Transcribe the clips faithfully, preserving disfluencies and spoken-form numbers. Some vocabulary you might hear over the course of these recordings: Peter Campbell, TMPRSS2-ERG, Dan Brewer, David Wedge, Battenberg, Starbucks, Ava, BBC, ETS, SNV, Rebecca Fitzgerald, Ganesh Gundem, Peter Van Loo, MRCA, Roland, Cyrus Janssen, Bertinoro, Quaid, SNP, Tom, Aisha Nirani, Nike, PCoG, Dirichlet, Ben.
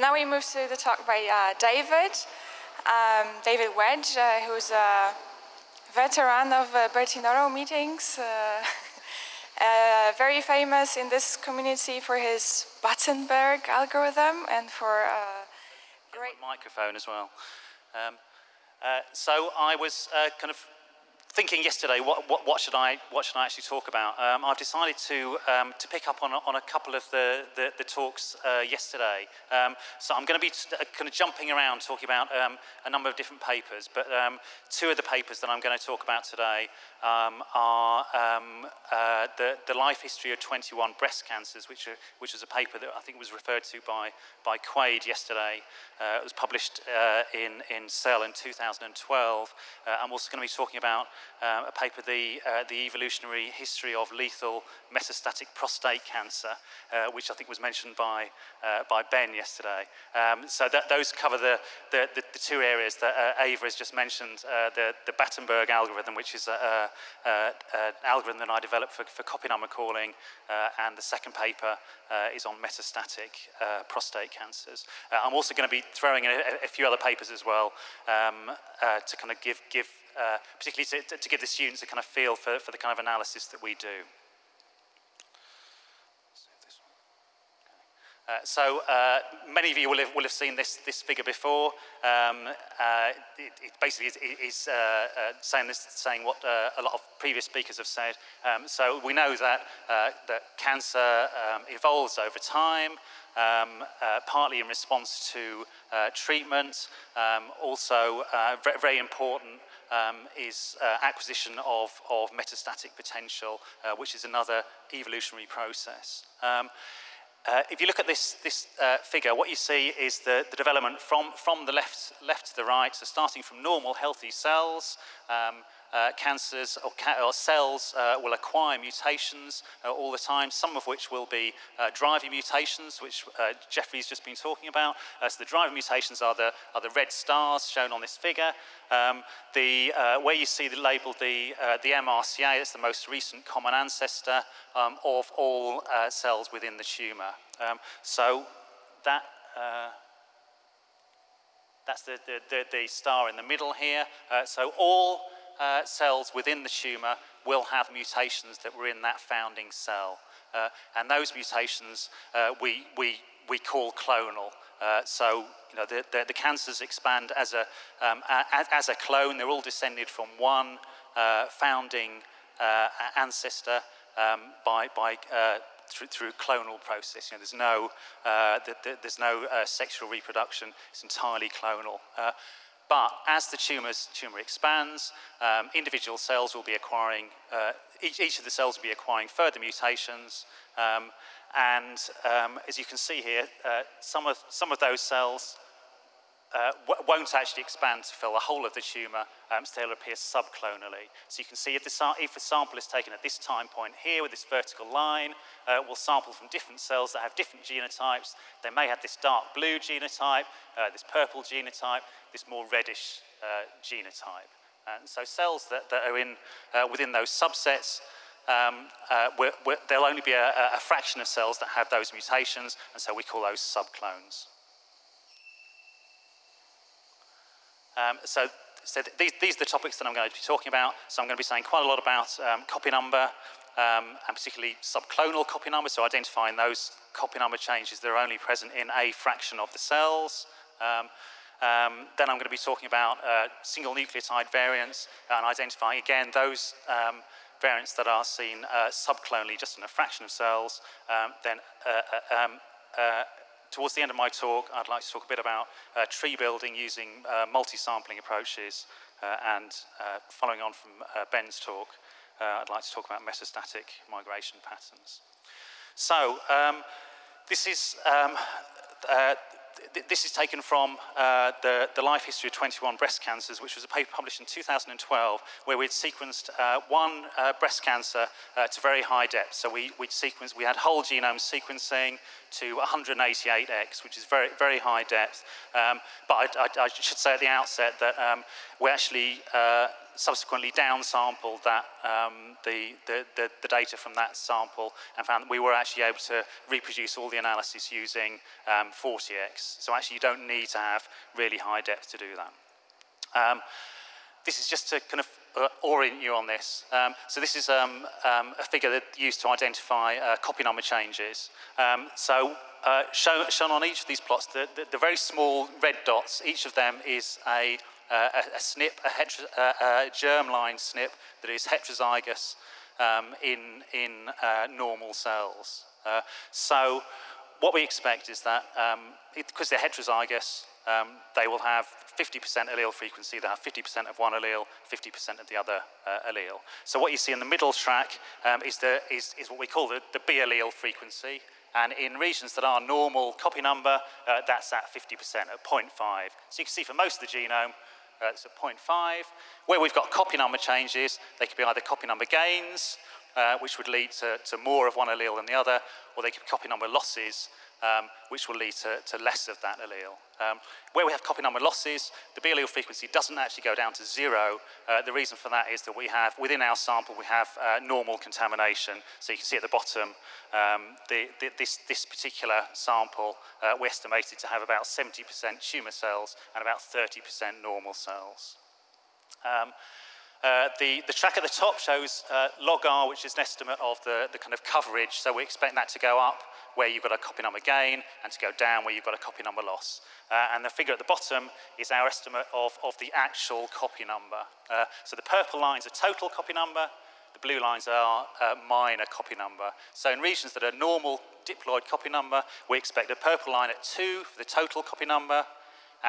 So now we move to the talk by uh, David, um, David Wedge, uh, who's a veteran of uh, Bertinoro meetings, uh, uh, very famous in this community for his Battenberg algorithm and for uh, great microphone as well. Um, uh, so I was uh, kind of thinking yesterday, what, what, what should I what should I actually talk about? Um, I've decided to um, to pick up on on a couple of the the, the talks uh, yesterday. Um, so I'm going to be kind of jumping around talking about um, a number of different papers. But um, two of the papers that I'm going to talk about today um, are um, uh, the the life history of twenty-one breast cancers, which are, which was a paper that I think was referred to by by Quaid yesterday. Uh, it was published uh, in in Cell in two thousand twelve. Uh, I'm also going to be talking about Um, a paper, the, uh, the evolutionary history of lethal metastatic prostate cancer, uh, which I think was mentioned by, uh, by Ben yesterday. Um, so that, those cover the, the, the two areas that uh, Ava has just mentioned, uh, the, the Battenberg algorithm, which is an algorithm that I developed for, for copy number calling, uh, and the second paper uh, is on metastatic uh, prostate cancers. Uh, I'm also going to be throwing in a, a few other papers as well um, uh, to kind of give, give Uh, particularly to, to give the students a kind of feel for, for the kind of analysis that we do. Uh, so uh, many of you will have, will have seen this, this figure before. Um, uh, it, it basically is, is uh, uh, saying, this, saying what uh, a lot of previous speakers have said. Um, so we know that, uh, that cancer um, evolves over time, Um, uh, partly in response to uh, treatment. Um, also, uh, very, very important um, is uh, acquisition of, of metastatic potential, uh, which is another evolutionary process. Um, Uh, if you look at this, this uh, figure, what you see is the, the development from, from the left, left to the right, so starting from normal, healthy cells, um, uh, cancers or, ca or cells uh, will acquire mutations uh, all the time, some of which will be uh, driving mutations, which uh, Jeffrey's just been talking about. Uh, so the driving mutations are the, are the red stars shown on this figure. Um, the, uh, where you see the label, the, uh, the M R C A, that's the most recent common ancestor um, of all uh, cells within the tumour. Um, so that, uh, that's the, the, the, the star in the middle here. Uh, so all uh, cells within the tumour will have mutations that were in that founding cell. Uh, and those mutations uh, we, we, we call clonal. Uh, so you know, the, the, the cancers expand as a, um, a, as a clone. They're all descended from one uh, founding uh, ancestor um, by... by uh, Through, through clonal process. You know, there's no, uh, the, the, there's no uh, sexual reproduction. It's entirely clonal. Uh, but as the tumor's, tumor expands, um, individual cells will be acquiring, uh, each, each of the cells will be acquiring further mutations. Um, and um, as you can see here, uh, some, of, some of those cells Uh, won't actually expand to fill the whole of the tumour, um, so they'll appear subclonally. So you can see if the, if the sample is taken at this time point here with this vertical line, uh, we'll sample from different cells that have different genotypes. They may have this dark blue genotype, uh, this purple genotype, this more reddish uh, genotype. And so cells that, that are in, uh, within those subsets, um, uh, we're, we're, there'll only be a, a fraction of cells that have those mutations, and so we call those subclones. Um, so so th these, these are the topics that I'm going to be talking about. So I'm going to be saying quite a lot about um, copy number, um, and particularly subclonal copy number, so identifying those copy number changes that are only present in a fraction of the cells. Um, um, then I'm going to be talking about uh, single nucleotide variants and identifying, again, those um, variants that are seen uh, subclonally just in a fraction of cells. Um, then uh, uh, um, uh, Towards the end of my talk, I'd like to talk a bit about uh, tree building using uh, multi-sampling approaches, uh, and uh, following on from uh, Ben's talk, uh, I'd like to talk about metastatic migration patterns. So um, this is um, uh, th this is taken from uh, the, the life history of twenty-one breast cancers, which was a paper published in two thousand twelve, where we'd sequenced uh, one uh, breast cancer uh, to very high depth. So we, we'd sequenced, we had whole genome sequencing to one hundred eighty-eight X, which is very, very high depth. Um, but I, I, I should say at the outset that um, we're actually uh, subsequently downsampled that, um, the, the, the, the data from that sample and found that we were actually able to reproduce all the analysis using um, forty X. So actually you don't need to have really high depth to do that. Um, this is just to kind of Uh, orient you on this. Um, so this is um, um, a figure that used to identify uh, copy number changes. Um, so uh, show, shown on each of these plots, the, the, the very small red dots, each of them is a, uh, a, a S N P, a, heter uh, a germline S N P that is heterozygous um, in, in uh, normal cells. Uh, so what we expect is that, um, it, because they're heterozygous, Um, they will have fifty percent allele frequency. They have fifty percent of one allele, fifty percent of the other uh, allele. So what you see in the middle track um, is, the, is, is what we call the, the B allele frequency. And in regions that are normal copy number, uh, that's at fifty percent, at zero point five. So you can see for most of the genome, uh, it's at zero point five. Where we've got copy number changes, they could be either copy number gains, uh, which would lead to, to more of one allele than the other, or they could be copy number losses, Um, which will lead to, to less of that allele. Um, where we have copy number losses, the B allele frequency doesn't actually go down to zero. Uh, the reason for that is that we have, within our sample, we have uh, normal contamination. So you can see at the bottom, um, the, the, this, this particular sample, uh, we estimated to have about seventy percent tumor cells and about thirty percent normal cells. Um, Uh, the, the track at the top shows uh, log R, which is an estimate of the, the kind of coverage. So we expect that to go up where you've got a copy number gain and to go down where you've got a copy number loss. Uh, and the figure at the bottom is our estimate of, of the actual copy number. Uh, so the purple lines are total copy number. The blue lines are uh, minor copy number. So in regions that are normal diploid copy number, we expect a purple line at two for the total copy number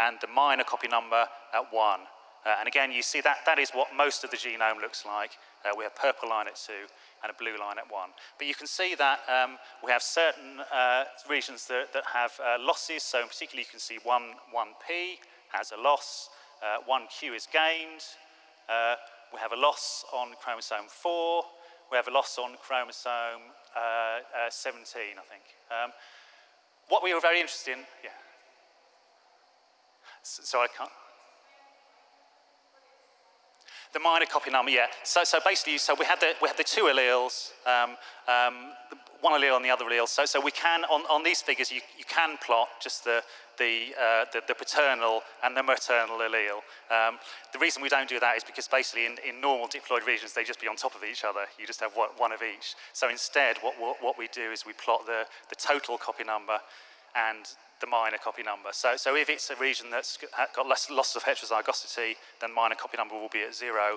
and the minor copy number at one. Uh, and again, you see that that is what most of the genome looks like. Uh, we have a purple line at two and a blue line at one. But you can see that um, we have certain uh, regions that, that have uh, losses. So in particular, you can see one, one P has a loss, uh, one Q is gained. Uh, we have a loss on chromosome four. We have a loss on chromosome uh, uh, seventeen, I think. Um, what we were very interested in, yeah. So, so I can't. The minor copy number, yeah. So, so basically, so we had the we had the two alleles, um, um, one allele and the other allele. So, so we can on, on these figures, you, you can plot just the the, uh, the the paternal and the maternal allele. Um, the reason we don't do that is because basically, in, in normal diploid regions, they just be on top of each other. You just have one, one of each. So instead, what, what what we do is we plot the the total copy number and the minor copy number. So, so if it's a region that's got less loss of heterozygosity, then minor copy number will be at zero.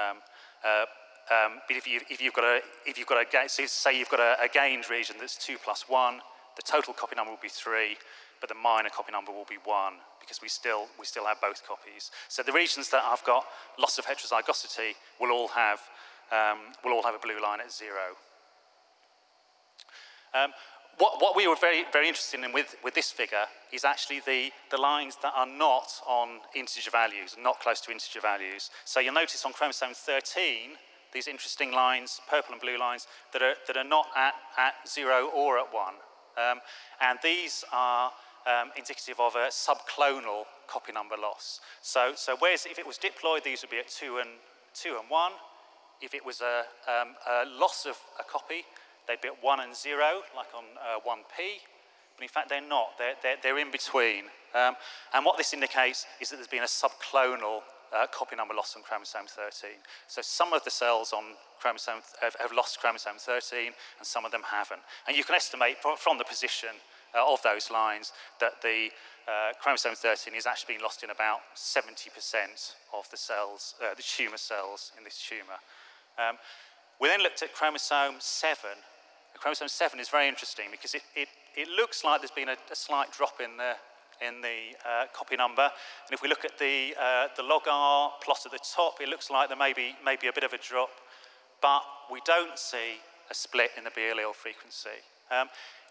Um, uh, um, but if, you, if you've got a, if you've got a, so say you've got a, a gained region that's two plus one, the total copy number will be three, but the minor copy number will be one because we still we still have both copies. So the regions that have got loss of heterozygosity will all have um, will all have a blue line at zero. Um, What, what we were very, very interested in with, with this figure is actually the, the lines that are not on integer values, not close to integer values. So you'll notice on chromosome thirteen, these interesting lines, purple and blue lines, that are, that are not at, at zero or at one. Um, and these are um, indicative of a subclonal copy number loss. So, so whereas if it was diploid, these would be at two and, two and one. If it was a, um, a loss of a copy, they'd be at one and zero, like on uh, one P, but in fact they're not, they're, they're, they're in between. Um, and what this indicates is that there's been a subclonal uh, copy number loss on chromosome thirteen. So some of the cells on chromosome have, have lost chromosome thirteen, and some of them haven't. And you can estimate from, from the position uh, of those lines that the uh, chromosome thirteen is actually being lost in about seventy percent of the cells, uh, the tumor cells in this tumor. Um, we then looked at chromosome seven. Chromosome seven is very interesting because it, it, it looks like there's been a, a slight drop in the, in the uh, copy number. And if we look at the, uh, the log R plot at the top, it looks like there may be, may be a bit of a drop, but we don't see a split in the B allele frequency. Um,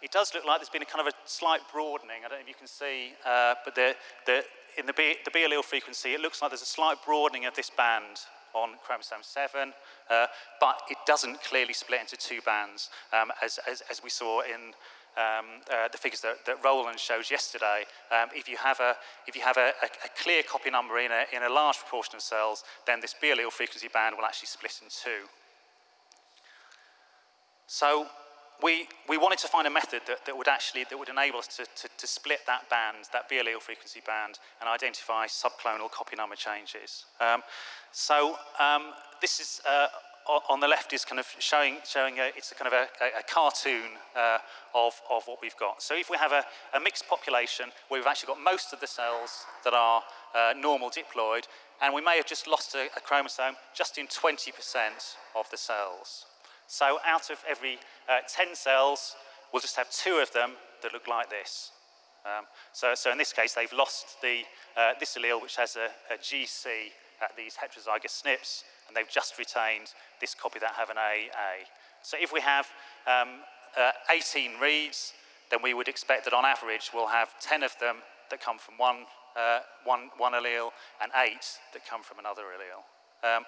it does look like there's been a kind of a slight broadening. I don't know if you can see, uh, but the, the, in the B, the B allele frequency, it looks like there's a slight broadening of this band on chromosome seven, uh, but it doesn't clearly split into two bands, um, as, as, as we saw in um, uh, the figures that, that Roland showed yesterday, um, if you have a if you have a, a, a clear copy number in a in a large proportion of cells, then this B allele frequency band will actually split in two. So we we wanted to find a method that, that would actually that would enable us to, to, to split that band, that B allele frequency band, and identify subclonal copy number changes. Um, so um, this is. Uh, On the left is kind of showing, showing a, it's a kind of a, a cartoon uh, of, of what we've got. So if we have a, a mixed population, where we've actually got most of the cells that are uh, normal diploid, and we may have just lost a, a chromosome just in twenty percent of the cells. So out of every uh, ten cells, we'll just have two of them that look like this. Um, so, so in this case, they've lost the, uh, this allele, which has a, a G C at these heterozygous S N Ps, and they've just retained this copy that have an A A. So if we have um, uh, eighteen reads, then we would expect that on average we'll have ten of them that come from one, uh, one, one allele and eight that come from another allele. Um,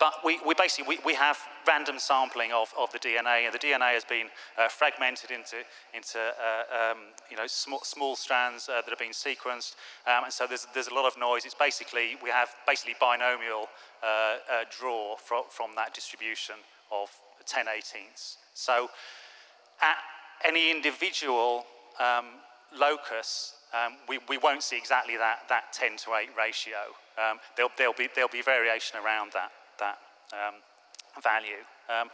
but we, we basically, we, we have random sampling of, of the D N A, and the D N A has been uh, fragmented into, into uh, um, you know, sm small strands uh, that have been sequenced, um, and so there's, there's a lot of noise. It's basically, we have basically binomial uh, uh, draw from, from that distribution of ten eighteenths. So at any individual um, locus, Um, we, we won't see exactly that, that ten to eight ratio. Um, there'll, there'll, be, there'll be variation around that, that um, value. Um,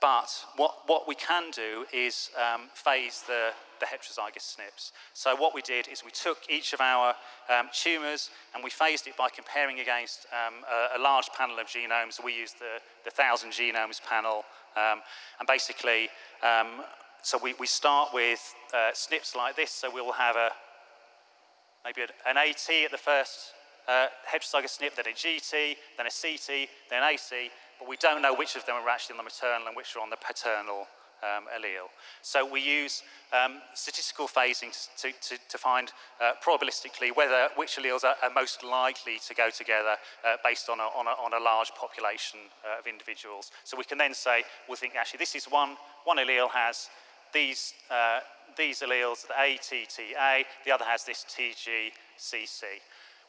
but what, what we can do is um, phase the, the heterozygous S N Ps. So what we did is we took each of our um, tumours and we phased it by comparing against um, a, a large panel of genomes. We used the, the one thousand genomes panel, um, and basically um, So we, we start with uh, S N Ps like this, so we'll have a, maybe an AT at the first uh, heterozygous S N P, then a G T, then a C T, then an A C, but we don't know which of them are actually on the maternal and which are on the paternal um, allele. So we use um, statistical phasing to, to, to find uh, probabilistically whether which alleles are, are most likely to go together uh, based on a, on, a, on a large population uh, of individuals. So we can then say, we'll think actually this is one, one allele has These, uh, these alleles, the A, T, T, A, the other has this T, G, C, C.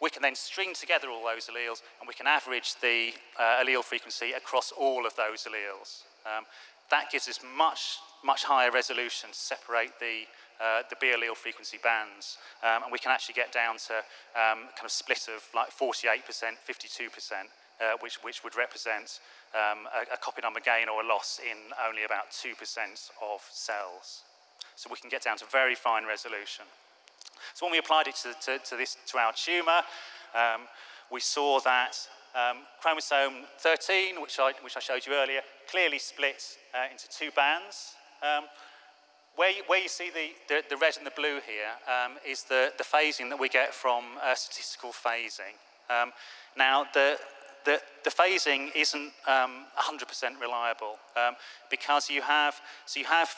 We can then string together all those alleles, and we can average the uh, allele frequency across all of those alleles. Um, that gives us much, much higher resolution to separate the, uh, the B allele frequency bands, um, and we can actually get down to um, kind of split of like forty-eight percent, fifty-two percent. Uh, which, which would represent um, a, a copy number gain or a loss in only about two percent of cells. So we can get down to very fine resolution. So when we applied it to, to, to, this, to our tumour, um, we saw that um, chromosome thirteen, which I, which I showed you earlier, clearly split uh, into two bands. Um, Where you, where you see the, the, the red and the blue here um, is the, the phasing that we get from uh, statistical phasing. Um, now, the, the, the phasing isn't um, one hundred percent reliable um, because you have, so you have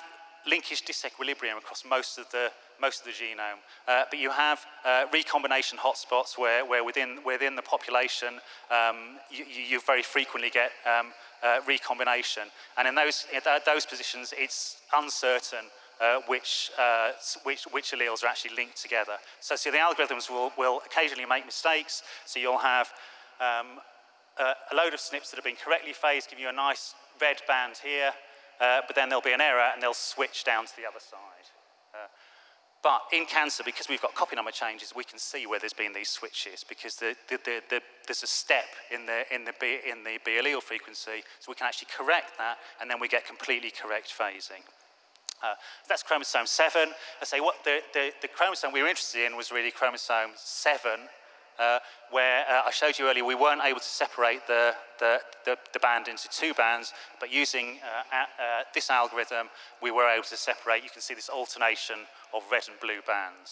linkage disequilibrium across most of the, most of the genome, uh, but you have uh, recombination hotspots where, where within, within the population um, you, you very frequently get um, uh, recombination. And in those, in those positions, it's uncertain Uh, which, uh, which, which alleles are actually linked together. So, so the algorithms will, will occasionally make mistakes, so you'll have um, a, a load of S N Ps that have been correctly phased, give you a nice red band here, uh, but then there'll be an error and they'll switch down to the other side. Uh, but in cancer, because we've got copy number changes, we can see where there's been these switches, because the, the, the, the, there's a step in the, in, the B, in the B allele frequency, so we can actually correct that, and then we get completely correct phasing. Uh, that's chromosome seven. I say what the, the, the chromosome we were interested in was really chromosome seven, uh, where uh, I showed you earlier we weren't able to separate the, the, the, the band into two bands, but using uh, uh, this algorithm we were able to separate. You can see this alternation of red and blue bands.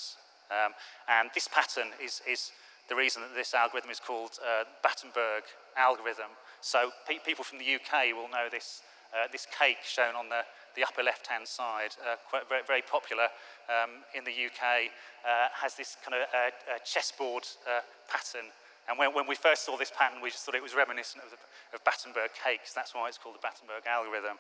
Um, and this pattern is, is the reason that this algorithm is called uh, Battenberg algorithm. So pe people from the U K will know this, uh, this cake shown on the the upper left-hand side, uh, quite very, very popular um, in the U K, uh, has this kind of uh, uh, chessboard uh, pattern And when, when we first saw this pattern, we just thought it was reminiscent of, the, of Battenberg cakes. That's why it's called the Battenberg algorithm.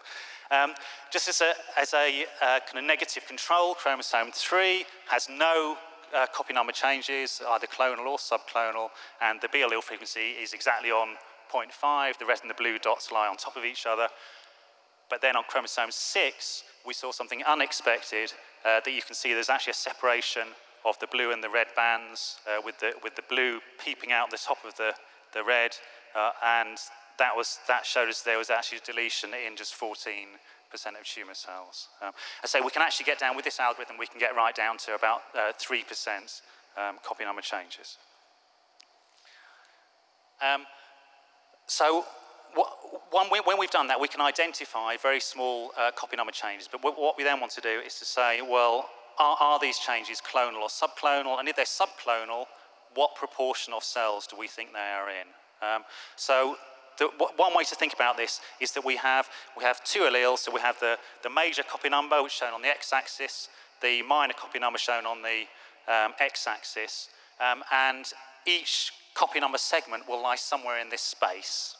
Um, just as a, as a uh, kind of negative control, chromosome three has no uh, copy number changes, either clonal or subclonal, and the B allele frequency is exactly on zero point five. The red and the blue dots lie on top of each other. But then on chromosome six, we saw something unexpected uh, that you can see there's actually a separation of the blue and the red bands, uh, with the with the blue peeping out the top of the the red, uh, and that was that showed us there was actually a deletion in just fourteen percent of tumour cells. Um, and so we can actually get down with this algorithm. We can get right down to about uh, three percent um, copy number changes. Um, so. When we've done that, we can identify very small uh, copy number changes. But what we then want to do is to say, well, are, are these changes clonal or subclonal? And if they're subclonal, what proportion of cells do we think they are in? Um, so the, one way to think about this is that we have, we have two alleles. So we have the, the major copy number, which is shown on the x-axis, the minor copy number shown on the um, x-axis. Um, and each copy number segment will lie somewhere in this space.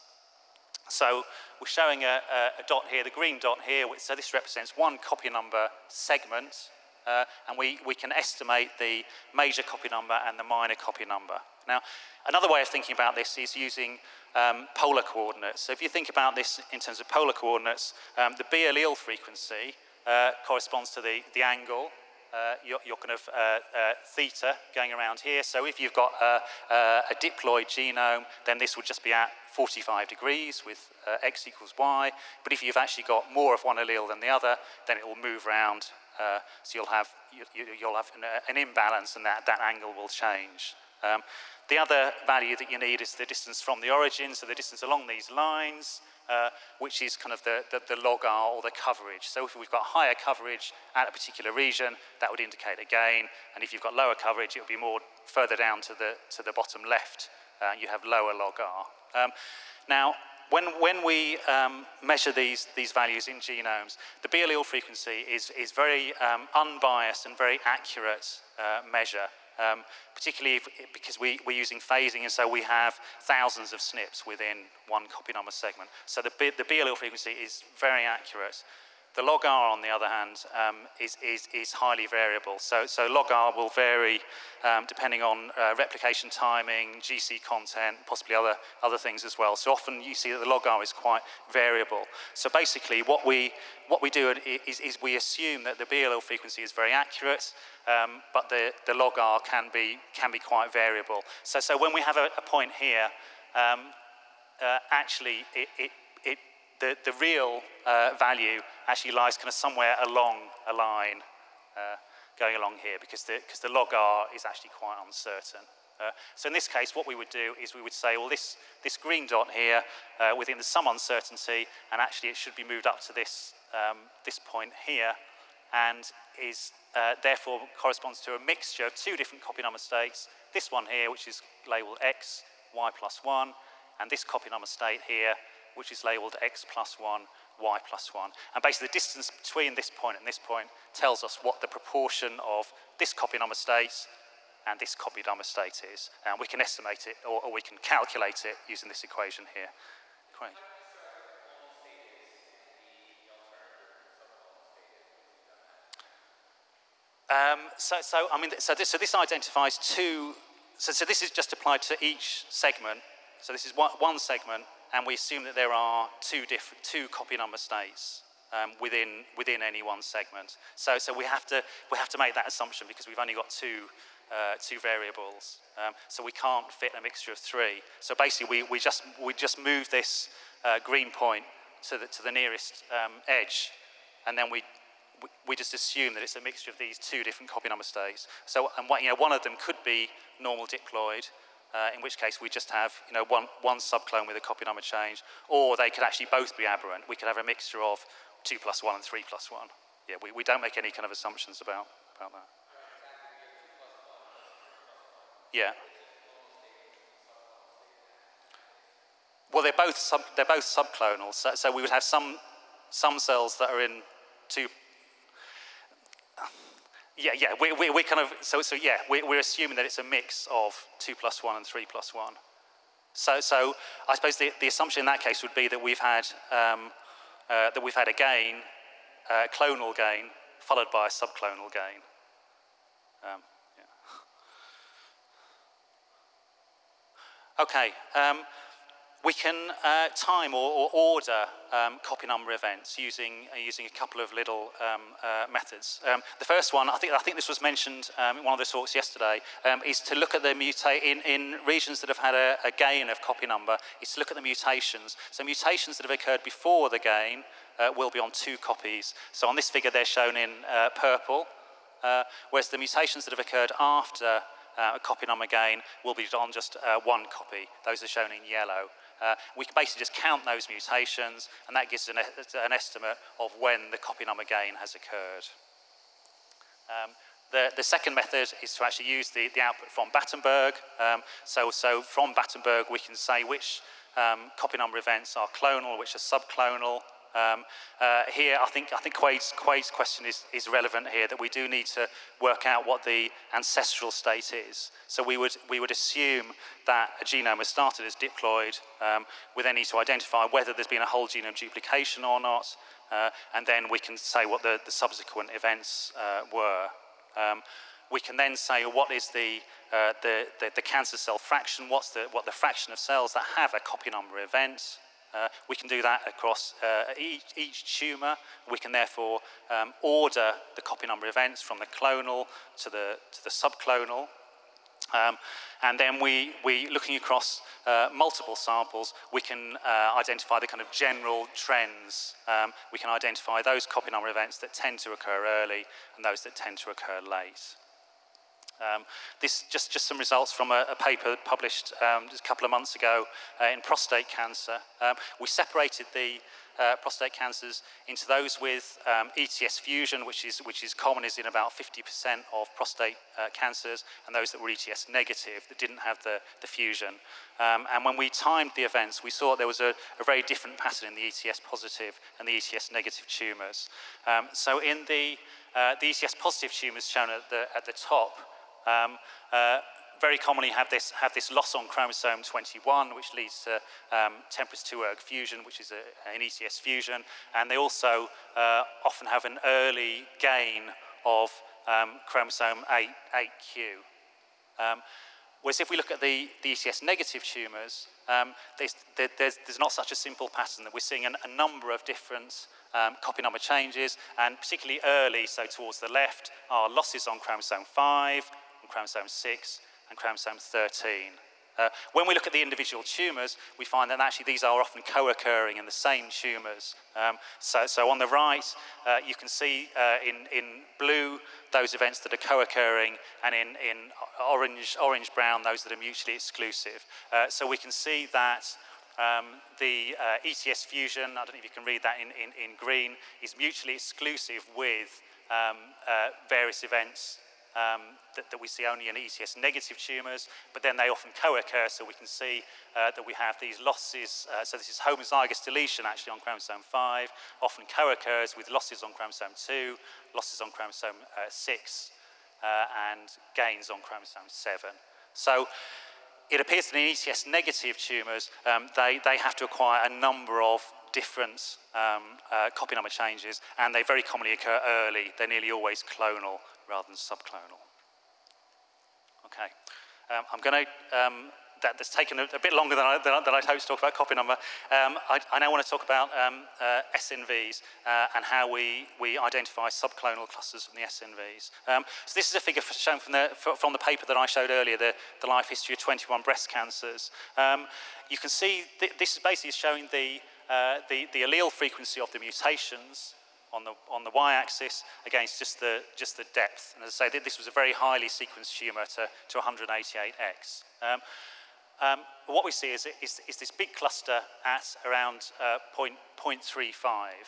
So we're showing a, a, a dot here, the green dot here, which, so this represents one copy number segment, uh, and we, we can estimate the major copy number and the minor copy number. Now, another way of thinking about this is using um, polar coordinates. So if you think about this in terms of polar coordinates, um, the B allele frequency uh, corresponds to the, the angle, uh, your, your kind of uh, uh, theta going around here. So if you've got a, a, a diploid genome, then this would just be at forty-five degrees with uh, x equals y, but if you've actually got more of one allele than the other, then it will move around, uh, so you'll have, you, you'll have an, uh, an imbalance and that, that angle will change. Um, the other value that you need is the distance from the origin, so the distance along these lines, uh, which is kind of the, the, the log r or the coverage. So if we've got higher coverage at a particular region, that would indicate a gain, and if you've got lower coverage, it would be more further down to the, to the bottom left, uh, and you have lower log r. Um, now, when, when we um, measure these, these values in genomes, the B allele frequency is, is very um, unbiased and very accurate uh, measure, um, particularly if, because we, we're using phasing, and so we have thousands of S N Ps within one copy number segment. So the B, the B allele frequency is very accurate. The log R, on the other hand, um, is, is, is highly variable. So, so log R will vary um, depending on uh, replication timing, G C content, possibly other, other things as well. So often you see that the log R is quite variable. So basically what we, what we do is, is we assume that the B allele frequency is very accurate, um, but the, the log R can be, can be quite variable. So, so when we have a, a point here, um, uh, actually it, it, it The, the real uh, value actually lies kind of somewhere along a line uh, going along here, because the, because the log R is actually quite uncertain. Uh, so in this case, what we would do is we would say, well, this, this green dot here, uh, within the some uncertainty, and actually it should be moved up to this, um, this point here, and is uh, therefore corresponds to a mixture of two different copy number states, this one here, which is labeled X, Y plus one, and this copy number state here, which is labelled x plus one, y plus one. And basically the distance between this point and this point tells us what the proportion of this copy number state and this copy number state is. And we can estimate it, or, or we can calculate it using this equation here. Great. Um, so, so, I mean, so this, so this identifies two, so, so this is just applied to each segment. So this is one, one segment, and we assume that there are two, different, two copy number states um, within, within any one segment. So, so we, have to, we have to make that assumption because we've only got two, uh, two variables. Um, so we can't fit a mixture of three. So basically, we, we, just, we just move this uh, green point to the, to the nearest um, edge, and then we, we just assume that it's a mixture of these two different copy number states. So and what, you know, one of them could be normal diploid, Uh, in which case we just have, you know, one, one subclone with a copy number change, or they could actually both be aberrant. We could have a mixture of two plus one and three plus one. Yeah, we, we don't make any kind of assumptions about, about that. Yeah. Well, they're both, sub, they're both subclonal, so, so we would have some, some cells that are in two... Yeah, yeah, we, we, we kind of, so, so yeah, we, we're assuming that it's a mix of two plus one and three plus one. So, so I suppose the, the assumption in that case would be that we've had um, uh, that we've had a gain, uh, clonal gain, followed by a subclonal gain. Um, yeah. Okay, um, we can uh, time or, or order um, copy number events using uh, using a couple of little um, uh, methods. Um, the first one, I think I think this was mentioned um, in one of the talks yesterday, um, is to look at the muta in in regions that have had a, a gain of copy number. Is to look at the mutations. So mutations that have occurred before the gain uh, will be on two copies. So on this figure, they're shown in uh, purple, uh, whereas the mutations that have occurred after uh, a copy number gain will be on just uh, one copy. Those are shown in yellow. Uh, we can basically just count those mutations, and that gives an, e an estimate of when the copy number gain has occurred. Um, the, the second method is to actually use the, the output from Battenberg. Um, so, so from Battenberg, we can say which um, copy number events are clonal, which are subclonal. Um, uh, here, I think, I think Quaid's, Quaid's question is, is relevant here, that we do need to work out what the ancestral state is. So we would, we would assume that a genome has started as diploid. Um, we then need to identify whether there's been a whole genome duplication or not, uh, and then we can say what the, the subsequent events uh, were. Um, we can then say what is the, uh, the, the, the cancer cell fraction, what's the, what the fraction of cells that have a copy number event. Uh, we can do that across uh, each, each tumour. We can therefore um, order the copy number events from the clonal to the, to the subclonal. Um, and then we, we looking across uh, multiple samples, we can uh, identify the kind of general trends. Um, we can identify those copy number events that tend to occur early and those that tend to occur late. Um, this just, just some results from a, a paper published um, just a couple of months ago uh, in prostate cancer. Um, we separated the uh, prostate cancers into those with um, E T S fusion, which is, which is common, is in about fifty percent of prostate uh, cancers, and those that were E T S negative that didn't have the, the fusion. Um, and when we timed the events, we saw there was a, a very different pattern in the E T S positive and the E T S negative tumours. Um, so in the, uh, the E T S positive tumours shown at the, at the top, Um, uh, very commonly have this, have this loss on chromosome twenty-one, which leads to um, T M P R S S two E R G fusion, which is a, an E T S fusion, and they also uh, often have an early gain of um, chromosome eight, eight Q. Um, whereas if we look at the, the E T S negative tumours, um, there's, there's, there's not such a simple pattern, that we're seeing an, a number of different Um, copy number changes, and particularly early, so towards the left, are losses on chromosome five, on chromosome six, and chromosome thirteen. Uh, when we look at the individual tumours, we find that actually these are often co-occurring in the same tumours. Um, so, so on the right, uh, you can see uh, in, in blue those events that are co-occurring, and in, in orange, orange-brown those that are mutually exclusive. Uh, so we can see that Um, the uh, E T S fusion, I don't know if you can read that in, in, in green, is mutually exclusive with um, uh, various events um, that, that we see only in E T S negative tumours, but then they often co-occur, so we can see uh, that we have these losses. Uh, so this is homozygous deletion actually on chromosome five, often co-occurs with losses on chromosome two, losses on chromosome uh, six, uh, and gains on chromosome seven. So it appears that in E T S negative tumours, um, they, they have to acquire a number of different um, uh, copy number changes, and they very commonly occur early. They're nearly always clonal rather than subclonal. Okay, um, I'm going to, um, that, that's taken a, a bit longer than, I, than, than I'd hoped to talk about copy number. Um, I, I now want to talk about um, uh, S N Vs uh, and how we, we identify subclonal clusters from the S N Vs. Um, so this is a figure for, shown from the, for, from the paper that I showed earlier, the, the life history of twenty-one breast cancers. Um, you can see th this is basically showing the, uh, the, the allele frequency of the mutations on the, on the y-axis against just the, just the depth. And as I say, this was a very highly sequenced tumour to, to one hundred eighty-eight X. Um, Um, what we see is, is, is this big cluster at around uh, zero point three five.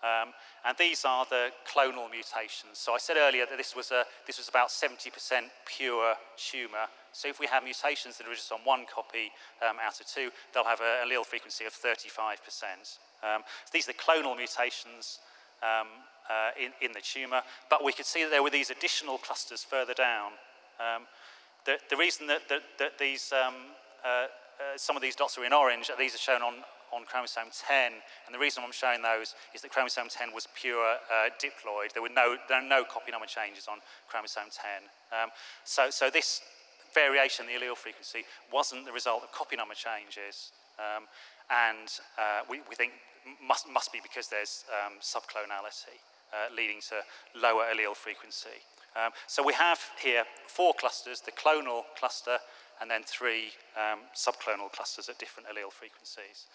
Um, and these are the clonal mutations. So I said earlier that this was, a, this was about seventy percent pure tumour. So if we have mutations that are just on one copy um, out of two, they'll have an allele frequency of thirty-five percent. Um, so these are the clonal mutations um, uh, in, in the tumour. But we could see that there were these additional clusters further down. Um, the, the reason that, that, that these... Um, Uh, uh, uh, some of these dots are in orange, and these are shown on, on chromosome ten. And the reason I'm showing those is that chromosome ten was pure uh, diploid. There were no, there are no copy number changes on chromosome ten. Um, so, so this variation in the allele frequency wasn't the result of copy number changes. Um, and uh, we, we think must, must be because there's um, subclonality uh, leading to lower allele frequency. Um, so we have here four clusters, the clonal cluster, and then three um, subclonal clusters at different allele frequencies.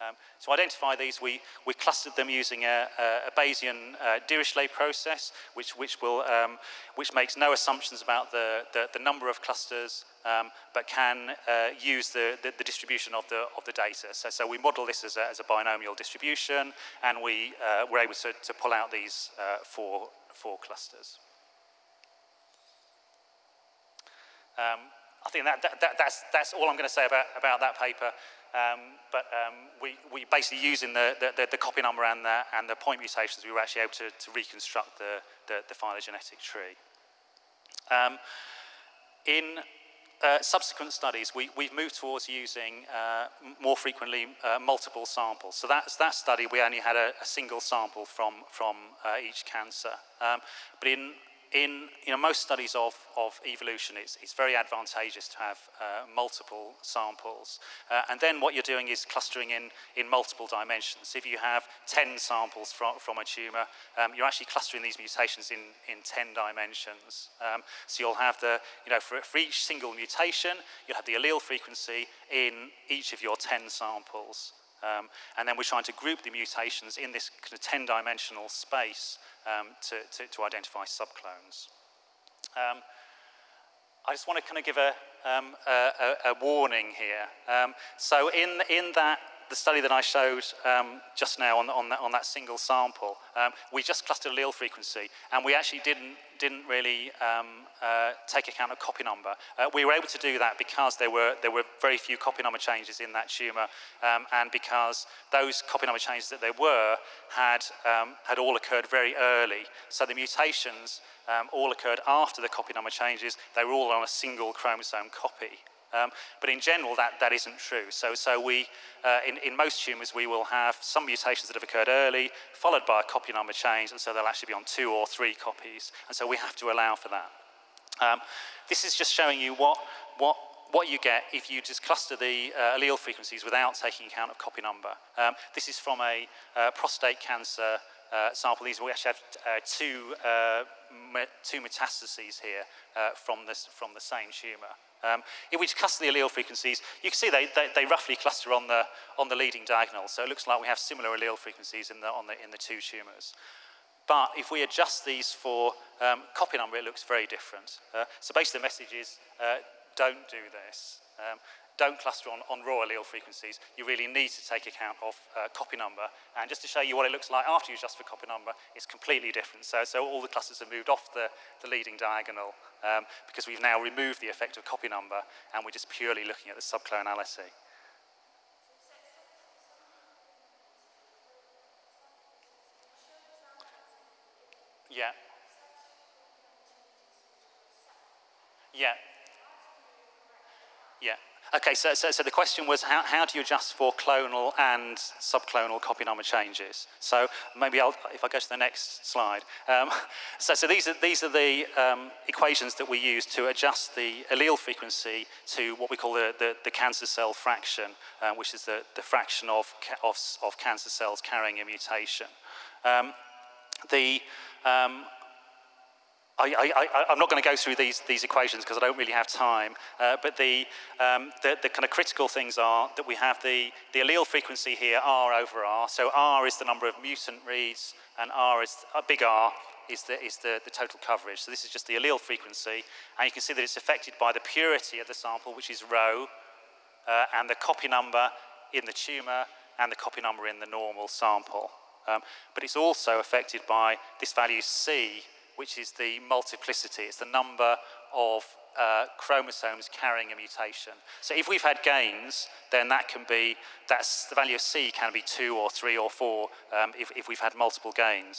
Um, to identify these, we, we clustered them using a, a Bayesian uh, Dirichlet process, which, which, will, um, which makes no assumptions about the, the, the number of clusters, um, but can uh, use the, the, the distribution of the, of the data. So, so we model this as a, as a binomial distribution, and we uh, were able to, to pull out these uh, four, four clusters. Um, I think that, that, that, that's, that's all I'm going to say about, about that paper. Um, but um, we, we basically using the, the, the copy number and the, and the point mutations, we were actually able to, to reconstruct the, the, the phylogenetic tree. Um, in uh, subsequent studies, we, we've moved towards using uh, more frequently uh, multiple samples. So that's, that study, we only had a, a single sample from, from uh, each cancer. Um, but in In you know, most studies of, of evolution, it's, it's very advantageous to have uh, multiple samples. Uh, and then what you're doing is clustering in, in multiple dimensions. If you have ten samples from, from a tumour, um, you're actually clustering these mutations in, in ten dimensions. Um, so you'll have the, you know, for, for each single mutation, you'll have the allele frequency in each of your ten samples. Um, and then we're trying to group the mutations in this kind of ten-dimensional space um, to, to, to identify subclones. Um, I just want to kind of give a, um, a, a warning here. Um, so in, in that, the study that I showed um, just now on, on, that, on that single sample, um, we just clustered allele frequency, and we actually didn't, didn't really um, uh, take account of copy number. Uh, we were able to do that because there were, there were very few copy number changes in that tumour, um, and because those copy number changes that there were had, um, had all occurred very early. So the mutations um, all occurred after the copy number changes. They were all on a single chromosome copy. Um, but in general, that, that isn't true. So, so we, uh, in, in most tumours, we will have some mutations that have occurred early, followed by a copy number change, and so they'll actually be on two or three copies. And so we have to allow for that. Um, this is just showing you what, what, what you get if you just cluster the uh, allele frequencies without taking account of copy number. Um, this is from a uh, prostate cancer Uh, sample. These we actually have uh, two uh, me two metastases here uh, from this from the same tumour. Um, if we cluster the allele frequencies, you can see they, they they roughly cluster on the on the leading diagonal. So it looks like we have similar allele frequencies in the on the in the two tumours. But if we adjust these for um, copy number, it looks very different. Uh, so basically, the message is uh, don't do this. Um, Don't cluster on, on raw allele frequencies. You really need to take account of uh, copy number. And just to show you what it looks like after you adjust for copy number, it's completely different. So, so all the clusters have moved off the, the leading diagonal um, because we've now removed the effect of copy number and we're just purely looking at the subclonality. Yeah. Yeah. Yeah. Okay, so, so, so the question was how, how do you adjust for clonal and subclonal copy number changes? So maybe I'll, if I go to the next slide. Um, so so these, are, these are the um, equations that we use to adjust the allele frequency to what we call the, the, the cancer cell fraction, um, which is the, the fraction of, of, of cancer cells carrying a mutation. Um, the... Um, I, I, I'm not going to go through these, these equations because I don't really have time, uh, but the, um, the, the kind of critical things are that we have the, the allele frequency here, R over R. So R is the number of mutant reads, and R is, uh, big R is, the, is the, the total coverage. So this is just the allele frequency, and you can see that it's affected by the purity of the sample, which is rho, uh, and the copy number in the tumour, and the copy number in the normal sample. Um, but it's also affected by this value C, which is the multiplicity. It's the number of uh, chromosomes carrying a mutation. So if we've had gains, then that can be, that's the value of C can be two or three or four um, if, if we've had multiple gains.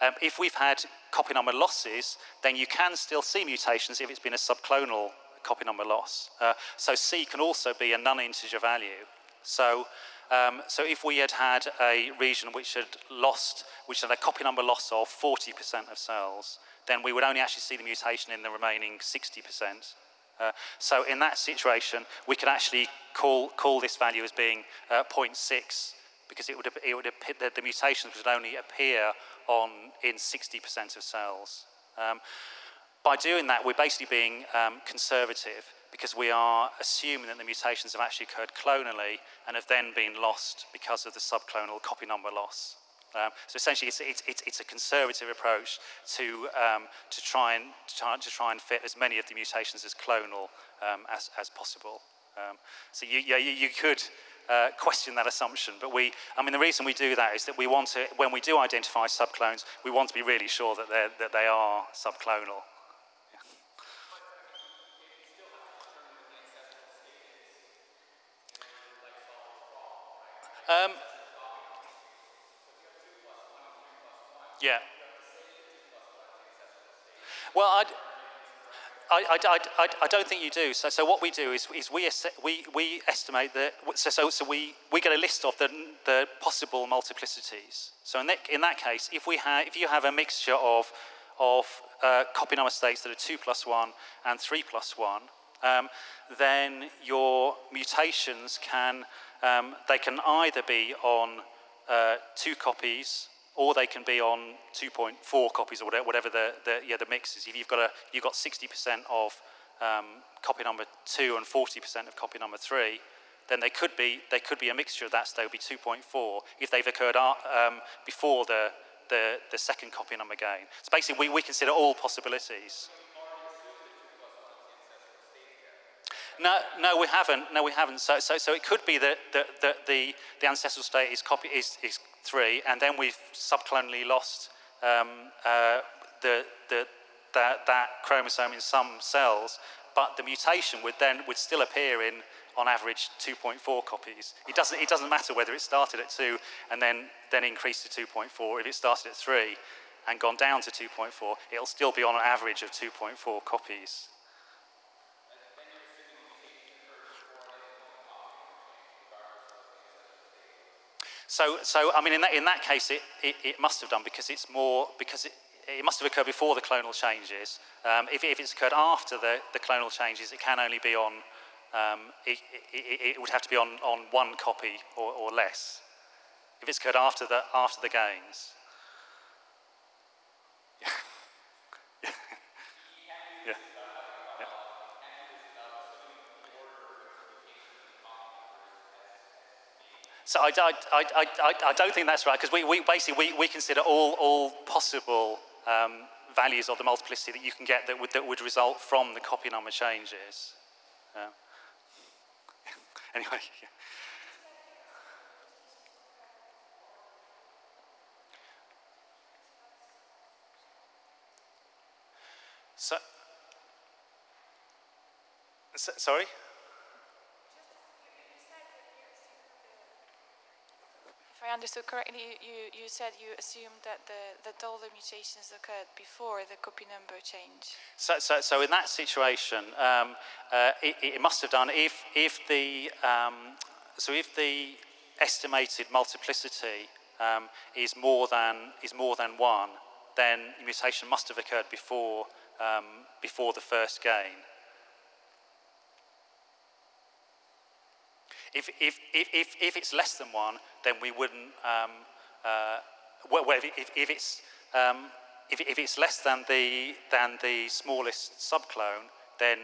Um, if we've had copy number losses, then you can still see mutations if it's been a subclonal copy number loss. Uh, so C can also be a non-integer value. So, um, so if we had had a region which had lost, which had a copy number loss of forty percent of cells, then we would only actually see the mutation in the remaining sixty percent. Uh, so in that situation, we could actually call, call this value as being uh, zero point six, because it would, it would the, the mutations would only appear on, in sixty percent of cells. Um, by doing that, we're basically being um, conservative, because we are assuming that the mutations have actually occurred clonally and have then been lost because of the subclonal copy number loss. Um, so essentially, it's, it's, it's, it's a conservative approach to, um, to, try and, to, try, to try and fit as many of the mutations as clonal um, as, as possible. Um, so you, yeah, you, you could uh, question that assumption, but we, I mean, the reason we do that is that we want to, when we do identify subclones, we want to be really sure that, they're, that they are subclonal. Yeah. Um, Yeah. Well, I'd, I, I, I, I don't think you do. So, so what we do is, is we, we, we estimate that. So, so, so we, we get a list of the, the possible multiplicities. So in that, in that case, if we have, if you have a mixture of, of uh, copy number states that are two plus one and three plus one, um, then your mutations can, um, they can either be on uh, two copies, or they can be on two point four copies, or whatever the, the, yeah, the mix is. If you've got a, you've got sixty percent of um, copy number two and forty percent of copy number three, then they could be, they could be a mixture of that, so they would be two point four if they've occurred um, before the, the, the second copy number gain. So basically, we, we consider all possibilities. No, no, we haven't. No, we haven't. So, so, so it could be that the, the, the, the ancestral state is copy is, is three, and then we've subclonally lost um, uh, the, the, that, that chromosome in some cells, but the mutation would then would still appear in, on average, two point four copies. It doesn't, it doesn't matter whether it started at two and then, then increased to two point four. If it started at three and gone down to two point four, it'll still be on an average of two point four copies. So, so I mean, in that, in that case, it, it, it must have done, because it's more, because it, it must have occurred before the clonal changes. Um, if, if it's occurred after the, the clonal changes, it can only be on, um, it, it, it would have to be on, on one copy or, or less, if it's occurred after the, after the gains. Yeah. Yeah. Yeah. So I, I, I, I, I don't think that's right, because we, we basically we, we consider all, all possible um, values of the multiplicity that you can get that would, that would result from the copy number changes. Uh, anyway. Yeah. So, so, sorry? I understood correctly, you, you said you assumed that, the, that all the mutations occurred before the copy number change. So, so, so in that situation, um, uh, it, it must have done, if, if the, um, so if the estimated multiplicity um, is, more than, is more than one, then the mutation must have occurred before, um, before the first gain. If, if, if, if it's less than one, then we wouldn't, um, uh, well, if, if, it's, um, if, if it's less than the, than the smallest subclone, then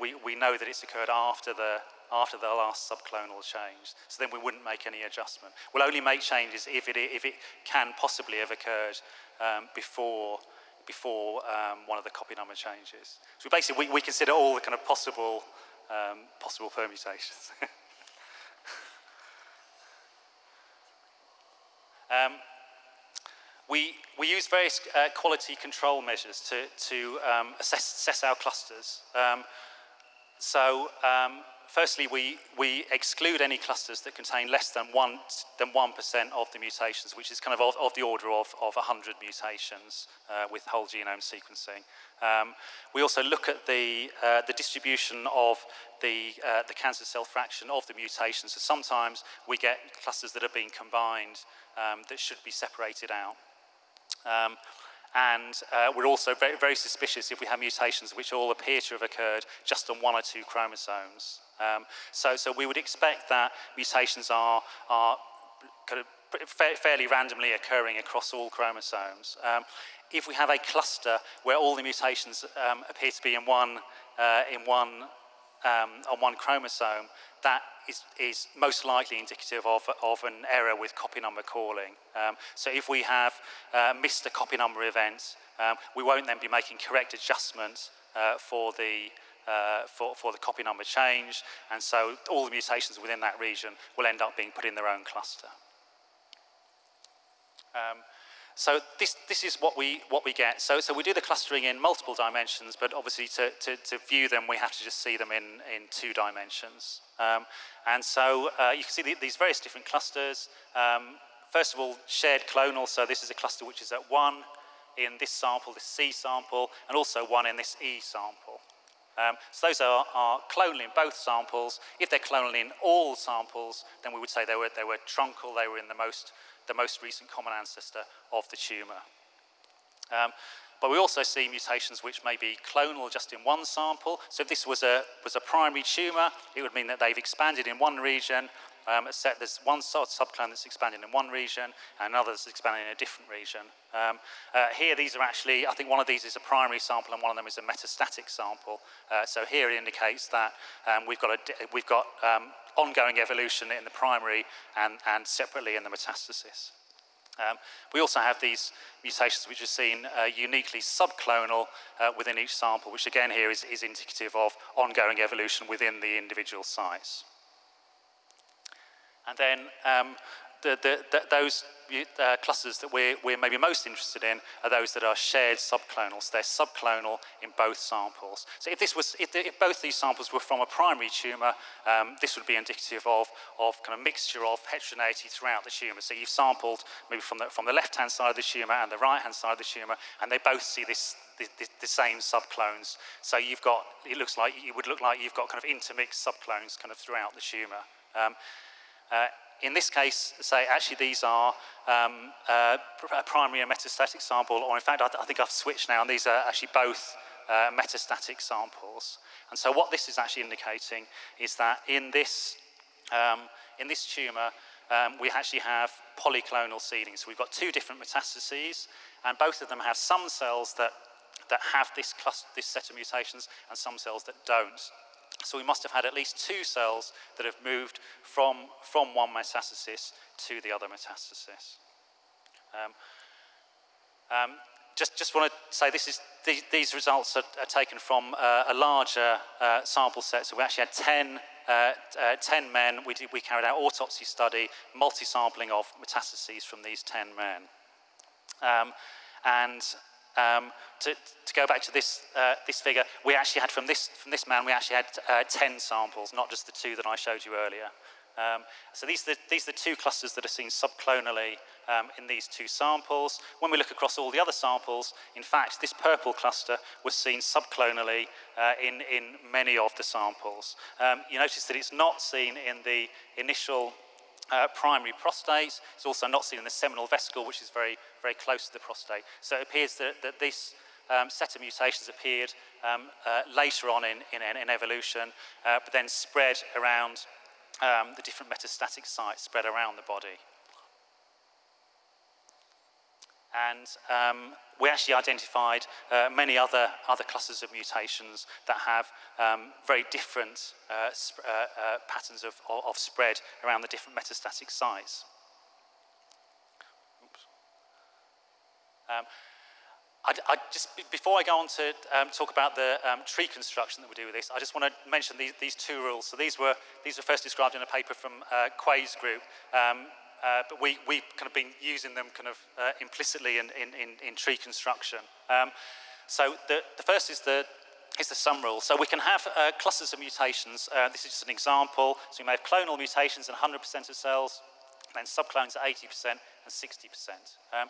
we, we know that it's occurred after the, after the last subclonal change. So then we wouldn't make any adjustment. We'll only make changes if it, if it can possibly have occurred um, before, before um, one of the copy number changes. So basically, we, we consider all the kind of possible, um, possible permutations. Um, we, we use various uh, quality control measures to, to um, assess, assess our clusters. Um, So um, firstly, we, we exclude any clusters that contain less than one than one percent of the mutations, which is kind of of, of the order of, of one hundred mutations uh, with whole genome sequencing. Um, we also look at the uh, the distribution of the uh, the cancer cell fraction of the mutations. So sometimes we get clusters that are being combined um, that should be separated out. Um, And uh, we're also very, very suspicious if we have mutations which all appear to have occurred just on one or two chromosomes. Um, so, so we would expect that mutations are, are kind of fa fairly randomly occurring across all chromosomes. Um, if we have a cluster where all the mutations um, appear to be in one, uh, in one, um, on one chromosome, that is, is most likely indicative of, of an error with copy number calling. Um, so if we have uh, missed a copy number event, um, we won't then be making correct adjustments uh, for, the, uh, for, for the copy number change, and so all the mutations within that region will end up being put in their own cluster. Um, So this, this is what we, what we get. So, so we do the clustering in multiple dimensions, but obviously to, to, to view them, we have to just see them in, in two dimensions. Um, and so uh, you can see the, these various different clusters. Um, first of all, shared clonal. So this is a cluster which is at one in this sample, this C sample, and also one in this E sample. Um, so those are, are clonal in both samples. If they're clonal in all samples, then we would say they were, they were truncal, they were in the most the most recent common ancestor of the tumour. Um, but we also see mutations which may be clonal just in one sample. So if this was a, was a primary tumour, it would mean that they've expanded in one region, um, except there's one sort of subclone that's expanded in one region, and another that's expanded in a different region. Um, uh, here, these are actually, I think one of these is a primary sample, and one of them is a metastatic sample. Uh, so here it indicates that um, we've got, a, we've got um, ongoing evolution in the primary and, and separately in the metastasis. Um, we also have these mutations which are seen uh, uniquely subclonal uh, within each sample, which again here is, is indicative of ongoing evolution within the individual sites. And then um, the, the, the, those uh, clusters that we're, we're maybe most interested in are those that are shared subclonals. They're subclonal in both samples. So if, this was, if, the, if both these samples were from a primary tumour, um, this would be indicative of, of kind of mixture of heterogeneity throughout the tumour. So you've sampled maybe from the, from the left-hand side of the tumour and the right-hand side of the tumour, and they both see this, the, the, the same subclones. So you've got, it looks like, it would look like you've got kind of intermixed subclones kind of throughout the tumour. Um, Uh, in this case, say, actually these are um, uh, a primary and metastatic sample, or in fact, I, th I think I've switched now, and these are actually both uh, metastatic samples. And so what this is actually indicating is that in this, um, in this tumour, um, we actually have polyclonal seeding. So we've got two different metastases, and both of them have some cells that, that have this, cluster, this set of mutations and some cells that don't. So we must have had at least two cells that have moved from, from one metastasis to the other metastasis. Um, um, just just want to say this is, these, these results are, are taken from uh, a larger uh, sample set. So we actually had ten, uh, uh, ten men. We, did, we carried out autopsy study, multi-sampling of metastases from these ten men. Um, and... Um, to, to go back to this, uh, this figure, we actually had from this, from this man, we actually had uh, ten samples, not just the two that I showed you earlier. Um, so these are, the, these are the two clusters that are seen subclonally um, in these two samples. When we look across all the other samples, in fact, this purple cluster was seen subclonally uh, in, in many of the samples. Um, you notice that it's not seen in the initial Uh, primary prostate. It's also not seen in the seminal vesicle, which is very, very close to the prostate. So it appears that, that this um, set of mutations appeared um, uh, later on in, in, in evolution, uh, but then spread around um, the different metastatic sites, spread around the body. And um, we actually identified uh, many other, other clusters of mutations that have um, very different uh, sp uh, uh, patterns of, of, of spread around the different metastatic sites. Oops. Um, I, I just, before I go on to um, talk about the um, tree construction that we do with this, I just want to mention these, these two rules. So these were, these were first described in a paper from uh, Quaid's group. Um, Uh, but we, we've kind of been using them kind of uh, implicitly in, in, in, in tree construction. Um, so the, the first is the, is the sum rule. So we can have uh, clusters of mutations. Uh, this is just an example. So you may have clonal mutations in one hundred percent of cells, then subclones at eighty percent and sixty percent. Um,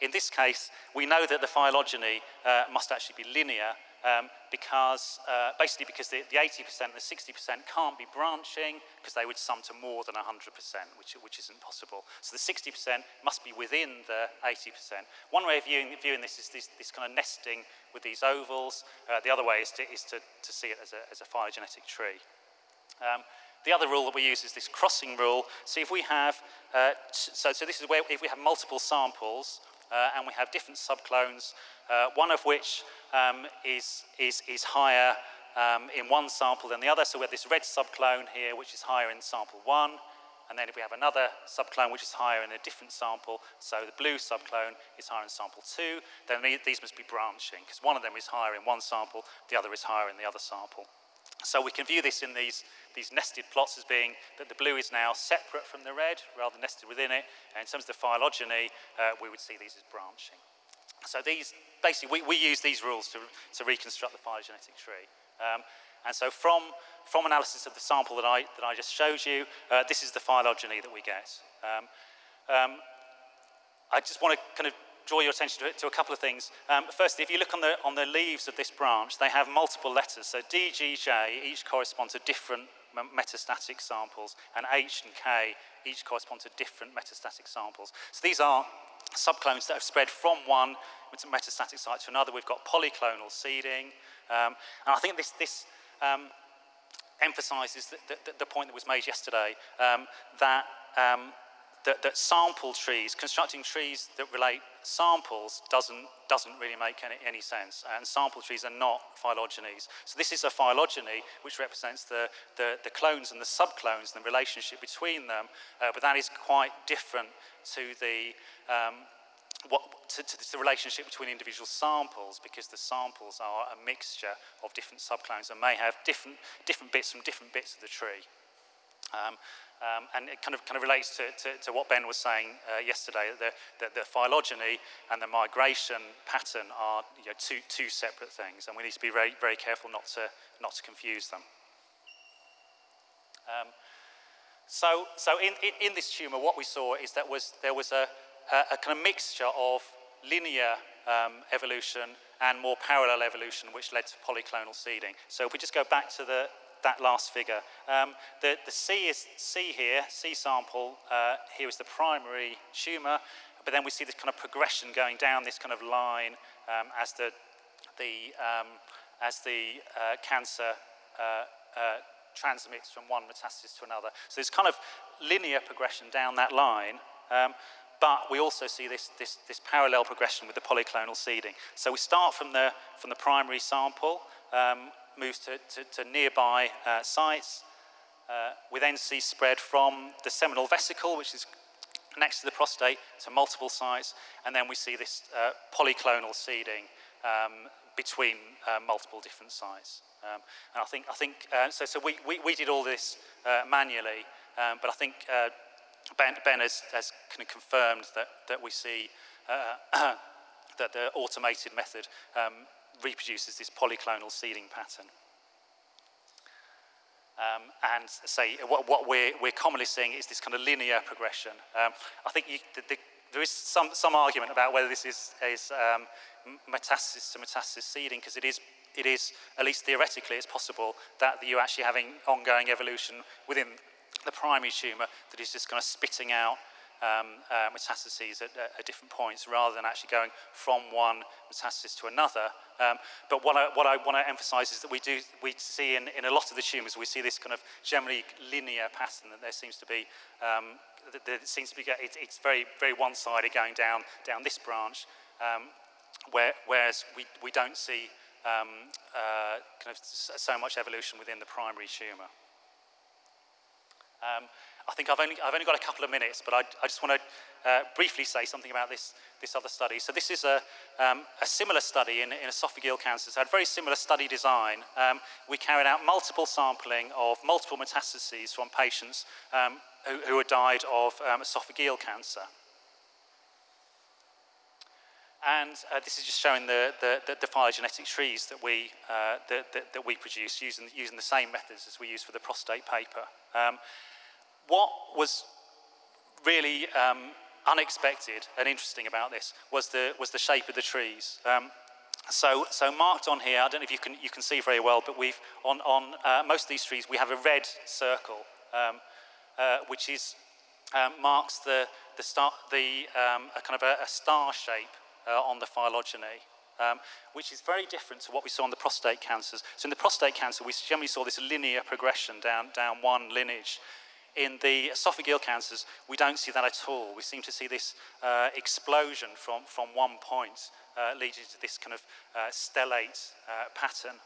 in this case, we know that the phylogeny uh, must actually be linear um, because, uh, basically because the, the eighty percent and the sixty percent can't be branching because they would sum to more than one hundred percent, which, which isn't possible. So the sixty percent must be within the eighty percent. One way of viewing, viewing this is this, this kind of nesting with these ovals. Uh, the other way is to, is to, to see it as a, as a phylogenetic tree. Um, The other rule that we use is this crossing rule. So if we have, uh, so, so this is where if we have multiple samples uh, and we have different subclones, uh, one of which um, is, is, is higher um, in one sample than the other. So we have this red subclone here, which is higher in sample one. And then if we have another subclone which is higher in a different sample, so the blue subclone is higher in sample two, then these must be branching because one of them is higher in one sample, the other is higher in the other sample. So we can view this in these, these nested plots as being that the blue is now separate from the red, rather than nested within it. And in terms of the phylogeny, uh, we would see these as branching. So these, basically, we, we use these rules to, to reconstruct the phylogenetic tree. Um, and so from, from analysis of the sample that I, that I just showed you, uh, this is the phylogeny that we get. Um, um, I just want to kind of draw your attention to, it, to a couple of things. Um, firstly, if you look on the, on the leaves of this branch, they have multiple letters. So D, G, J each correspond to different metastatic samples, and H and K each correspond to different metastatic samples. So these are subclones that have spread from one metastatic site to another. We've got polyclonal seeding. Um, and I think this, this um, emphasizes the, the, the point that was made yesterday, um, that um, That, that sample trees, constructing trees that relate samples doesn't, doesn't really make any, any sense. And sample trees are not phylogenies. So this is a phylogeny which represents the, the, the clones and the subclones and the relationship between them, uh, but that is quite different to the, um, what, to, to the relationship between individual samples, because the samples are a mixture of different subclones and may have different, different bits from different bits of the tree. Um, um, and it kind of, kind of relates to, to, to what Ben was saying uh, yesterday, that the, that the phylogeny and the migration pattern are you know, two, two separate things, and we need to be very, very careful not to, not to confuse them. Um, so so in, in, in this tumour, what we saw is that was, there was a, a, a kind of mixture of linear um, evolution and more parallel evolution, which led to polyclonal seeding. So if we just go back to the that last figure. Um, the, the C is C here, C sample, uh, here is the primary tumour, but then we see this kind of progression going down this kind of line um, as the, the, um, as the uh, cancer uh, uh, transmits from one metastasis to another. So it's kind of linear progression down that line, um, but we also see this, this, this parallel progression with the polyclonal seeding. So we start from the, from the primary sample, um, moves to, to, to nearby uh, sites. Uh, we then see spread from the seminal vesicle, which is next to the prostate, to multiple sites, and then we see this uh, polyclonal seeding um, between uh, multiple different sites. Um, and I think, I think uh, so, so we, we, we did all this uh, manually, um, but I think uh, Ben, Ben has, has kind of confirmed that, that we see uh, that the automated method um, reproduces this polyclonal seeding pattern. Um, and say what, what we're, we're commonly seeing is this kind of linear progression. Um, I think you, the, the, there is some, some argument about whether this is, is um, metastasis to metastasis seeding, because it is, it is, at least theoretically, it's possible that you're actually having ongoing evolution within the primary tumour that is just kind of spitting out Um, uh, metastases at, at, at different points rather than actually going from one metastasis to another. Um, but what I, what I want to emphasize is that we do, we see in, in a lot of the tumors, we see this kind of generally linear pattern that there seems to be, um, that, that seems to be, it, it's very, very one-sided going down, down this branch, um, where, whereas we, we don't see um, uh, kind of so much evolution within the primary tumor. Um, I think I've only, I've only got a couple of minutes, but I, I just want to uh, briefly say something about this, this other study. So this is a, um, a similar study in, in esophageal cancer. So it had a very similar study design. Um, we carried out multiple sampling of multiple metastases from patients um, who, who had died of um, esophageal cancer. And uh, this is just showing the, the, the, the phylogenetic trees that we, uh, that, that, that we produce using, using the same methods as we used for the prostate paper. Um, what was really um, unexpected and interesting about this was the, was the shape of the trees. Um, so, so marked on here, I don't know if you can, you can see very well, but we've, on, on uh, most of these trees, we have a red circle, um, uh, which is, um, marks the, the, star, the um, a kind of a, a star shape Uh, on the phylogeny, um, which is very different to what we saw in the prostate cancers. So in the prostate cancer, we generally saw this linear progression down, down one lineage. In the esophageal cancers, we don't see that at all. We seem to see this uh, explosion from, from one point, uh, leading to this kind of uh, stellate uh, pattern.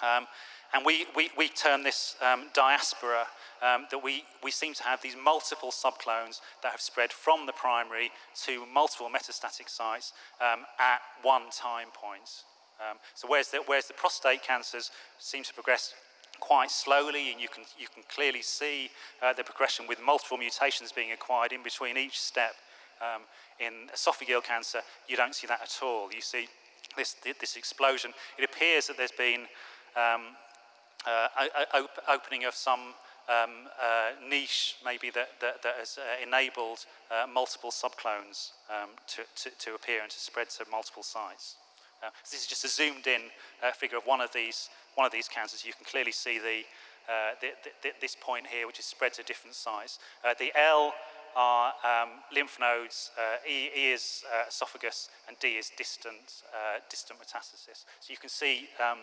Um, and we, we, we term this um, diaspora, um, that we, we seem to have these multiple subclones that have spread from the primary to multiple metastatic sites um, at one time point. Um, so whereas the, whereas the prostate cancers seem to progress quite slowly, and you can, you can clearly see uh, the progression with multiple mutations being acquired in between each step, um, in esophageal cancer, you don't see that at all. You see this, this explosion. It appears that there's been Um, uh, op opening of some um, uh, niche, maybe, that, that, that has uh, enabled uh, multiple subclones um, to, to, to appear and to spread to multiple sites. Uh, so this is just a zoomed-in uh, figure of one of these one of these cancers. You can clearly see the, uh, the, the this point here, which is spread to different sites. Uh, the L are um, lymph nodes, uh, E, E is uh, esophagus, and D is distant uh, distant metastasis. So you can see. Um,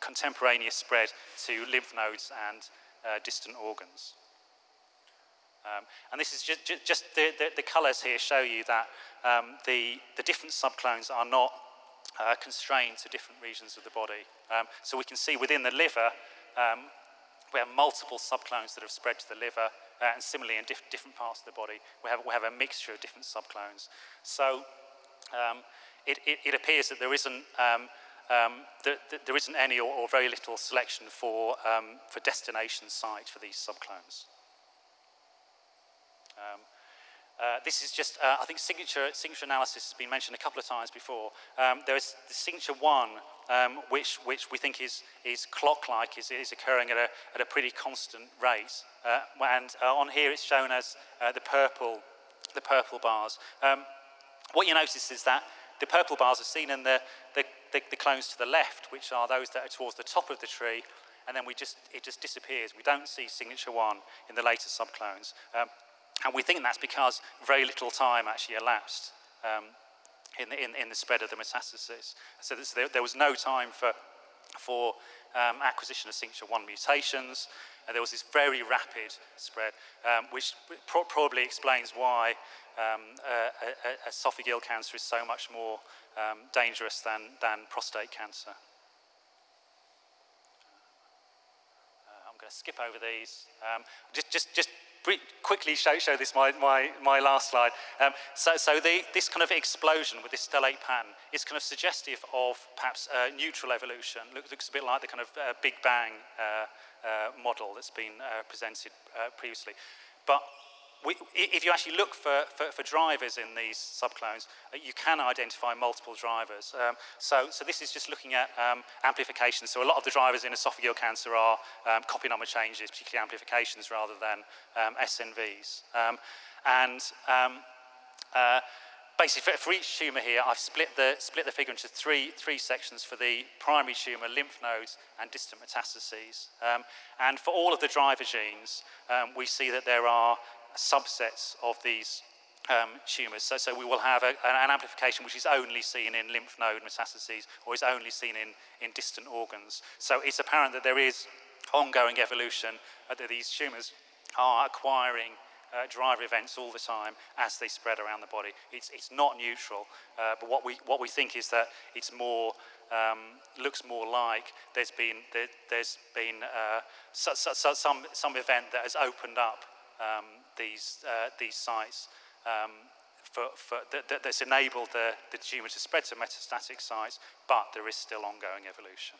contemporaneous spread to lymph nodes and uh, distant organs. Um, and this is ju ju just the, the, the colours here show you that um, the, the different subclones are not uh, constrained to different regions of the body. Um, so we can see within the liver, um, we have multiple subclones that have spread to the liver, uh, and similarly in diff different parts of the body, we have, we have a mixture of different subclones. So um, it, it, it appears that there isn't um, Um, th th there isn't any or, or very little selection for, um, for destination site for these subclones. Um, uh, this is just, uh, I think signature, signature analysis has been mentioned a couple of times before. Um, there is the signature one, um, which, which we think is, is clock-like, is, is occurring at a, at a pretty constant rate. Uh, and uh, on here it's shown as uh, the, purple, the purple bars. Um, what you notice is that the purple bars are seen in the, the The, the clones to the left, which are those that are towards the top of the tree, and then we just, it just disappears. We don't see signature one in the later subclones. Um, and we think that's because very little time actually elapsed um, in, the, in, in the spread of the metastasis. So this, there, there was no time for, for um, acquisition of signature one mutations, and there was this very rapid spread, um, which pro probably explains why um, uh, a, a esophageal cancer is so much more Um, dangerous than, than prostate cancer. Uh, I'm going to skip over these. Um, just just, just quickly show, show this, my, my, my last slide. Um, so so the, this kind of explosion with this stellate pattern is kind of suggestive of perhaps uh, neutral evolution. Look, looks a bit like the kind of uh, Big Bang uh, uh, model that's been uh, presented uh, previously. But We, if you actually look for, for, for drivers in these subclones, uh, you can identify multiple drivers. Um, so, so this is just looking at um, amplifications. So a lot of the drivers in esophageal cancer are um, copy number changes, particularly amplifications rather than um, S N Vs. Um, and um, uh, basically for, for each tumour here, I've split the, split the figure into three, three sections for the primary tumour, lymph nodes, and distant metastases. Um, and for all of the driver genes, um, we see that there are subsets of these um, tumours. So, so we will have a, an amplification which is only seen in lymph node metastases or is only seen in, in distant organs. So it's apparent that there is ongoing evolution, uh, that these tumours are acquiring uh, driver events all the time as they spread around the body. It's, it's not neutral, uh, but what we, what we think is that it's more, Um, looks more like there's been, there, there's been uh, so, so, so some, some event that has opened up um, these, uh, these sites um, for, for that, that, that's enabled the, the tumour to spread to metastatic sites, but there is still ongoing evolution.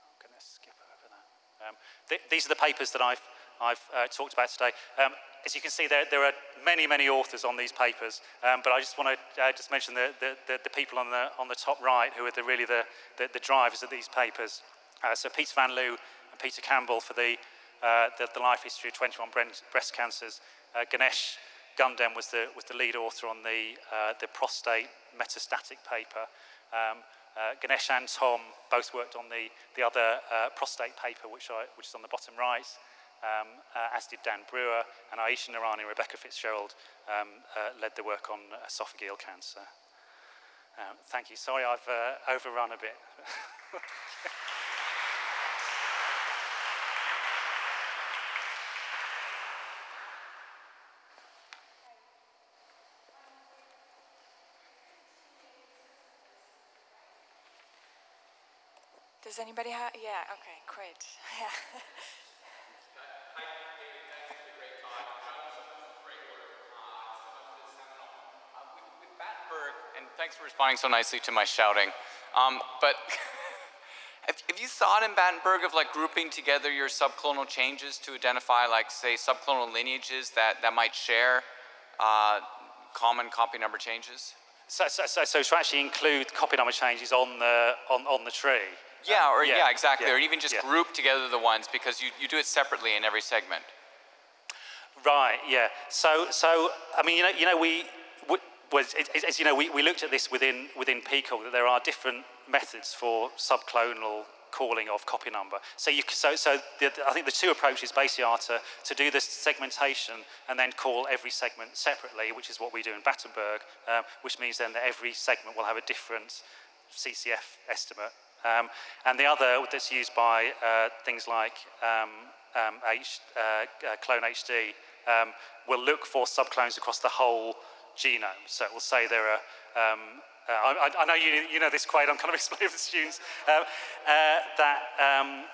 I'm going to skip over that. Um, th these are the papers that I've, I've uh, talked about today. Um, as you can see, there, there are many, many authors on these papers, um, but I just want to uh, just mention the, the, the, the people on the, on the top right who are the, really the, the, the drivers of these papers. Uh, so Peter Van Loo and Peter Campbell for the, uh, the, the life history of twenty-one breast cancers. Uh, Ganesh Gundem was the, was the lead author on the, uh, the prostate metastatic paper. Um, Uh, Ganesh and Tom both worked on the, the other uh, prostate paper, which, I, which is on the bottom right, um, uh, as did Dan Brewer, and Aisha Nirani and Rebecca Fitzgerald um, uh, led the work on esophageal cancer. Um, thank you. Sorry, I've uh, overrun a bit. Does anybody have? Yeah, okay, great. Yeah. With Battenberg, and thanks for responding so nicely to my shouting. Um, but have, have you thought in Battenberg of like grouping together your subclonal changes to identify, like, say, subclonal lineages that, that might share uh, common copy number changes? So, so, so, so to actually include copy number changes on the, on, on the tree? Yeah, or yeah, yeah exactly, yeah, or even just yeah. group together the ones, because you, you do it separately in every segment. Right, yeah. So, so I mean, you know, you know we, we was, it, as you know, we, we looked at this within, within PCoG, that there are different methods for subclonal calling of copy number. So, you, so, so the, I think the two approaches basically are to, to do this segmentation and then call every segment separately, which is what we do in Battenberg, um, which means then that every segment will have a different C C F estimate. Um, and the other that's used by uh, things like um, um, H, uh, uh, clone H D um, will look for subclones across the whole genome. So it will say there are, um, uh, I, I know you, you know this, Quaid, I'm kind of explaining to the students, um, uh, that um,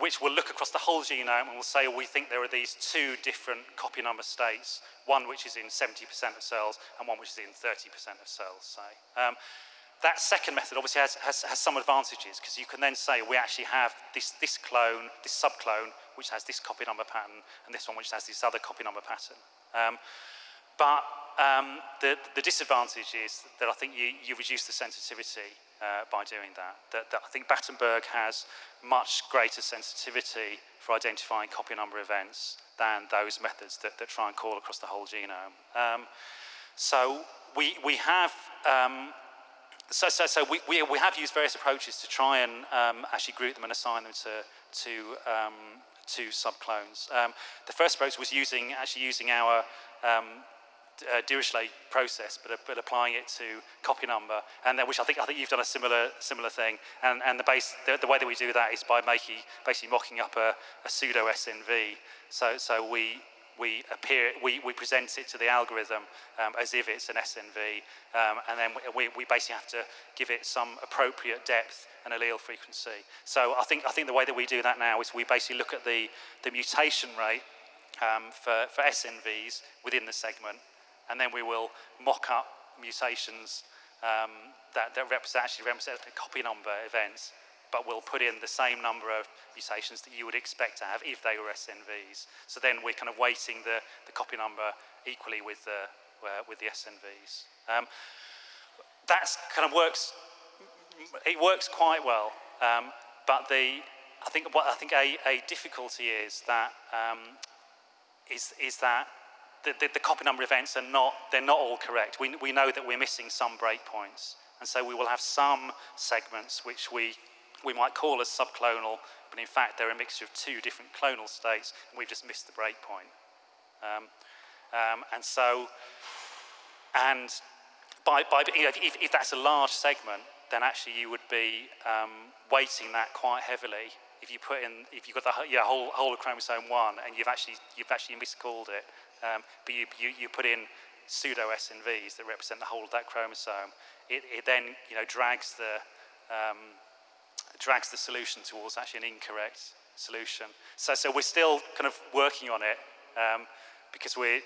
which will look across the whole genome and will say we think there are these two different copy number states, one which is in seventy percent of cells and one which is in thirty percent of cells, say. Um, That second method obviously has, has, has some advantages, because you can then say we actually have this, this clone, this subclone, which has this copy number pattern, and this one which has this other copy number pattern. Um, but um, the, the disadvantage is that I think you, you reduce the sensitivity uh, by doing that. That, that I think Battenberg has much greater sensitivity for identifying copy number events than those methods that, that try and call across the whole genome. Um, so we, we have... Um, So, so, so we, we, we have used various approaches to try and um, actually group them and assign them to, to, um, to subclones. Um, the first approach was using, actually using our um, uh, Dirichlet process, but, but applying it to copy number, and then, which I think, I think you've done a similar, similar thing. And, and the, base, the, the way that we do that is by making, basically mocking up a, a pseudo S N V. So, so we... We, appear, we, we present it to the algorithm um, as if it's an S N V, um, and then we, we basically have to give it some appropriate depth and allele frequency. So I think, I think the way that we do that now is we basically look at the, the mutation rate um, for, for S N Vs within the segment, and then we will mock up mutations um, that, that represent, actually represent the copy number events, but we'll put in the same number of mutations that you would expect to have if they were S N Vs. So then we're kind of weighting the, the copy number equally with the, uh, with the S N Vs. Um, that's kind of works, it works quite well, um, but the, I think, what, I think a, a difficulty is that, um, is, is that the, the, the copy number events are not, they're not all correct. We, we know that we're missing some breakpoints, and so we will have some segments which we we might call as subclonal, but in fact they're a mixture of two different clonal states, and we've just missed the breakpoint. Um, um, and so, and by, by you know, if, if that's a large segment, then actually you would be um, weighting that quite heavily. If you put in, if you've got the yeah, whole whole of chromosome one, and you've actually you've actually miscalled it, um, but you, you you put in pseudo S N Vs that represent the whole of that chromosome, it, it then you know drags the um, drags the solution towards actually an incorrect solution. So, so we're still kind of working on it um, because we're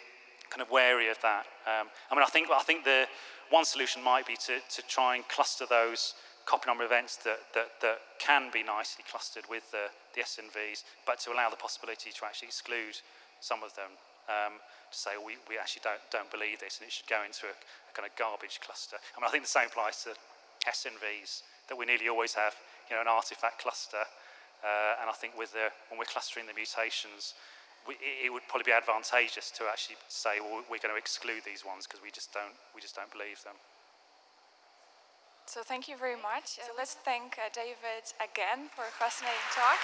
kind of wary of that. Um, I mean, I think, I think the one solution might be to, to try and cluster those copy number events that, that, that can be nicely clustered with the, the S N Vs, but to allow the possibility to actually exclude some of them. um, to say we, we actually don't, don't believe this and it should go into a, a kind of garbage cluster. I mean, I think the same applies to S N Vs, that we nearly always have, you know, an artifact cluster. Uh, and I think with the, when we're clustering the mutations, we, it, it would probably be advantageous to actually say, well, we're going to exclude these ones because we just don't, we just don't believe them. So thank you very much. Uh, let's thank uh, David again for a fascinating talk.